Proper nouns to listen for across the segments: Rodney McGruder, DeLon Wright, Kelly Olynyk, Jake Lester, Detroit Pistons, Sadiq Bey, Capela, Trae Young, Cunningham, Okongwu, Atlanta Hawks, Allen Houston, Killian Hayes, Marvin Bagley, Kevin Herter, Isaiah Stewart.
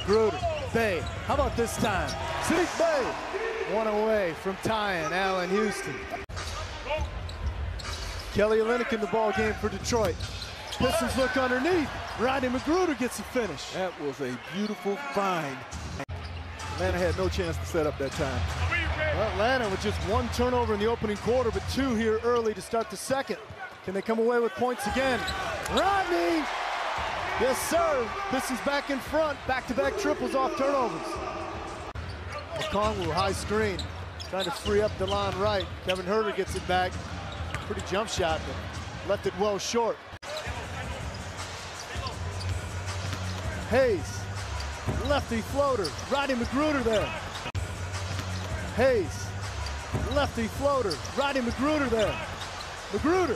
McGruder, Bay. How about this time? Sadiq Bey, one away from tying Allen Houston. Kelly Olynyk in the ball game for Detroit. Pistons look underneath. Rodney McGruder gets the finish. That was a beautiful find. Atlanta had no chance to set up that time. Well, Atlanta with just one turnover in the opening quarter, but two here early to start the second. Can they come away with points again? Rodney! Yes, sir. Pistons back in front. Back-to-back triples off turnovers. Okongwu, high screen. Trying to free up DeLon Wright. Kevin Herter gets it back. Pretty jump shot, but left it well short. Hayes, lefty floater, Rodney McGruder there. Hayes, lefty floater, Rodney McGruder there. McGruder,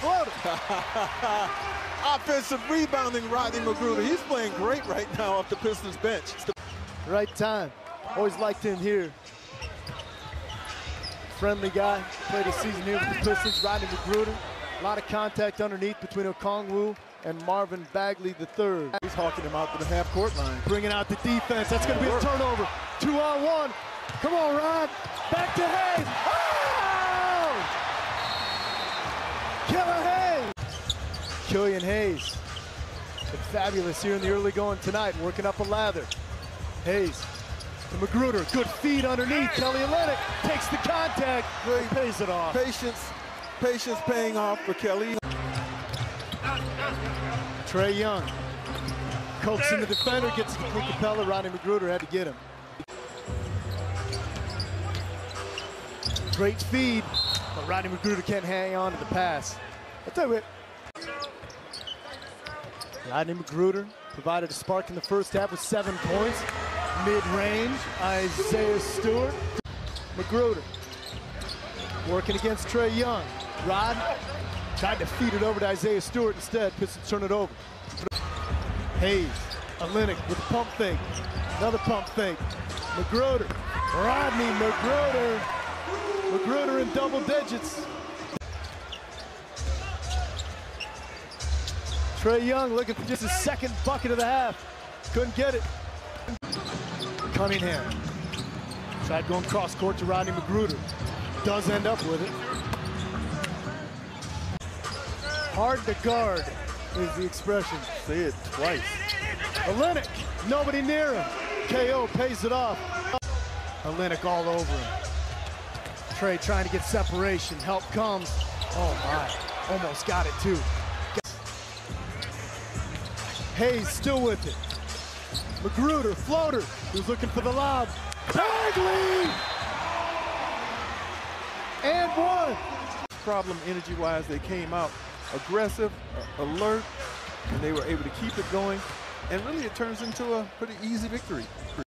floater. Offensive rebounding, Rodney McGruder. He's playing great right now off the Pistons bench. Right time. Always liked him here. Friendly guy. Played a season here with the Pistons, Rodney McGruder. A lot of contact underneath between Okongwu and Marvin Bagley III. He's hawking him out to the half-court line. Bringing out the defense. That's going to be a turnover. 2-on-1. Come on, Rod. Back to Hayes. Oh! Killian Hayes. Been fabulous here in the early going tonight. Working up a lather. Hayes to McGruder. Good feed underneath. Kelly Olynyk takes the contact. Really pays it off. Patience paying off for Kelly. Trae Young coaxing the defender, gets it to Capela. Rodney McGruder had to get him. Great feed, but Rodney McGruder can't hang on to the pass. I'll tell you what. Rodney McGruder provided a spark in the first half with 7 points. Mid-range, Isaiah Stewart. McGruder working against Trae Young. Rod tried to feed it over to Isaiah Stewart instead. Pistons turn it over. Hayes, Olynyk with a pump fake. Another pump fake. McGruder, Rodney McGruder. McGruder in double digits. Trae Young looking for just his second bucket of the half. Couldn't get it. Cunningham tried going cross court to Rodney McGruder. Does end up with it. Hard to guard is the expression. Say it twice. Olynyk, nobody near him. KO pays it off. Olynyk all over him. Trae trying to get separation. Help comes. Oh my, almost got it too. Hayes still with it. McGruder, floater, who's looking for the lob. Bagley! And one. Problem energy-wise, they came out aggressive, alert, and they were able to keep it going. And really, it turns into a pretty easy victory.